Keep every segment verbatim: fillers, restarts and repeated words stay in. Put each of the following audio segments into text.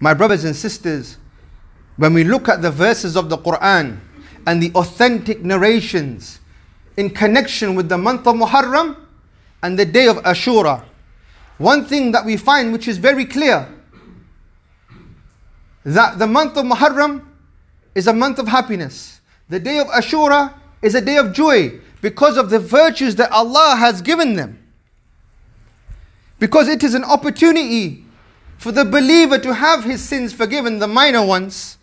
My brothers and sisters, when we look at the verses of the Quran and the authentic narrations in connection with the month of Muharram and the day of Ashura, one thing that we find which is very clear, that the month of Muharram is a month of happiness. The day of Ashura is a day of joy because of the virtues that Allah has given them. Because it is an opportunity for the believer to have his sins forgiven, the minor ones,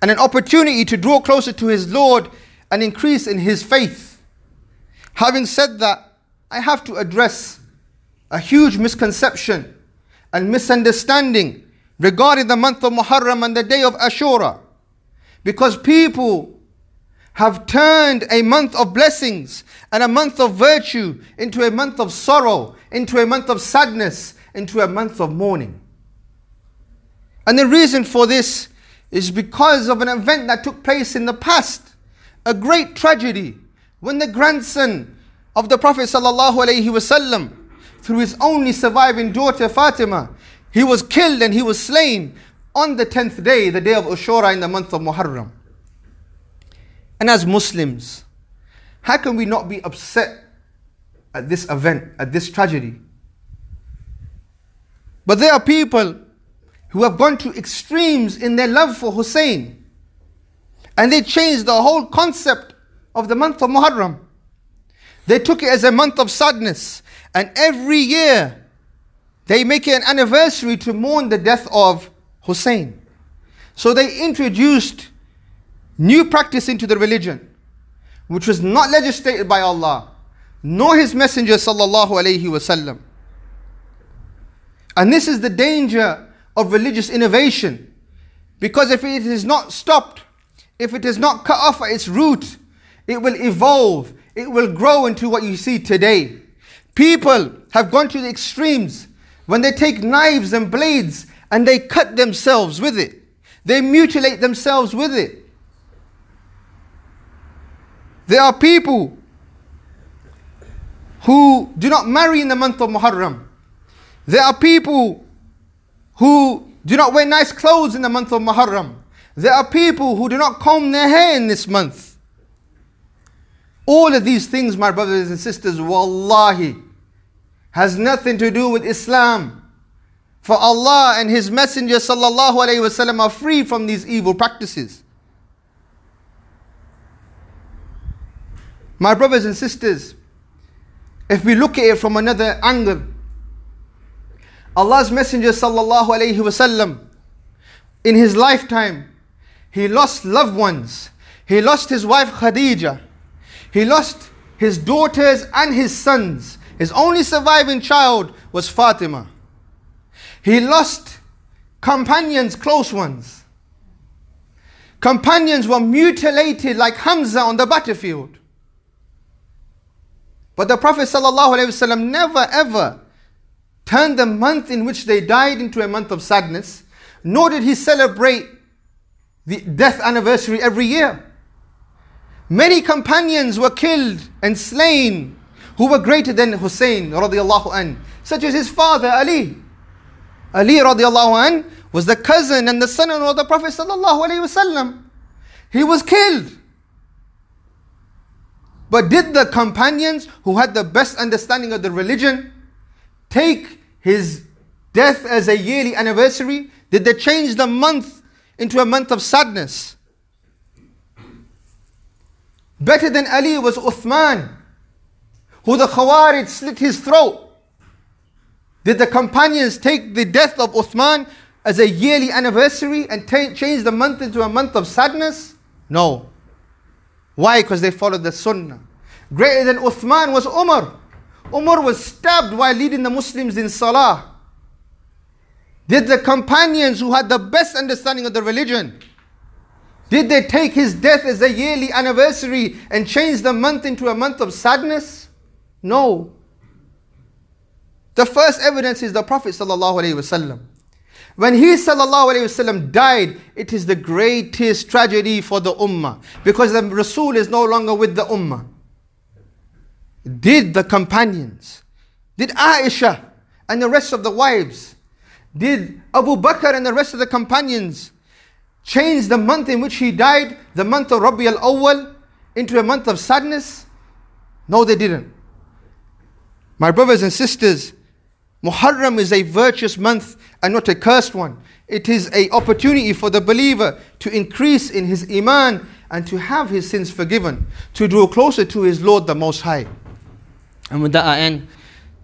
and an opportunity to draw closer to his Lord and increase in his faith. Having said that, I have to address a huge misconception and misunderstanding regarding the month of Muharram and the day of Ashura. Because people have turned a month of blessings and a month of virtue into a month of sorrow, into a month of sadness, into a month of mourning. And the reason for this is because of an event that took place in the past, a great tragedy, when the grandson of the Prophet ﷺ, through his only surviving daughter Fatima, he was killed and he was slain on the tenth day, the day of Ashura in the month of Muharram. And as Muslims, how can we not be upset at this event, at this tragedy? But there are people who have gone to extremes in their love for Hussein, and they changed the whole concept of the month of Muharram. They took it as a month of sadness, and every year they make it an anniversary to mourn the death of Hussein. So they introduced new practice into the religion, which was not legislated by Allah, nor His Messenger sallallahu alaihi wasallam. And this is the danger of religious innovation, because if it is not stopped, if it is not cut off at its root, it will evolve, it will grow into what you see today. People have gone to the extremes when they take knives and blades and they cut themselves with it. They mutilate themselves with it. There are people who do not marry in the month of Muharram. There are people who do not wear nice clothes in the month of Muharram. There are people who do not comb their hair in this month. All of these things, my brothers and sisters, wallahi, has nothing to do with Islam. For Allah and His Messenger sallallahu alayhi wa sallam are free from these evil practices. My brothers and sisters, if we look at it from another angle, Allah's Messenger sallallahu alayhi wa sallam, in his lifetime, he lost loved ones. He lost his wife Khadija. He lost his daughters and his sons. His only surviving child was Fatima. He lost companions, close ones. Companions were mutilated like Hamza on the battlefield. But the Prophet ﷺ never ever turned the month in which they died into a month of sadness, nor did he celebrate the death anniversary every year. Many companions were killed and slain who were greater than Hussein radiallahu anh, such as his father Ali. Ali radiallahu anh was the cousin and the son-in-law of the Prophet ﷺ. He was killed. But did the companions who had the best understanding of the religion take his death as a yearly anniversary? Did they change the month into a month of sadness? Better than Ali was Uthman, who the Khawarij slit his throat. Did the companions take the death of Uthman as a yearly anniversary and change the month into a month of sadness? No. Why? Because they followed the Sunnah. Greater than Uthman was Umar. Umar was stabbed while leading the Muslims in Salah. Did the companions who had the best understanding of the religion, did they take his death as a yearly anniversary and change the month into a month of sadness? No. The first evidence is the Prophet ﷺ. When he ﷺ died, it is the greatest tragedy for the Ummah, because the Rasul is no longer with the Ummah. Did the companions, did Aisha and the rest of the wives, Did Abu Bakr and the rest of the companions change the month in which he died, the month of Rabi al-Awwal, into a month of sadness? No, they didn't. My brothers and sisters, Muharram is a virtuous month and not a cursed one. It is an opportunity for the believer to increase in his Iman and to have his sins forgiven, to draw closer to his Lord the Most High. And with that I end.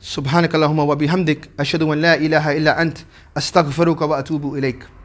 Subhanakallahumma wa bihamdik, ashhadu an la ilaha illa ant, astaghfiruka wa atubu ilayk.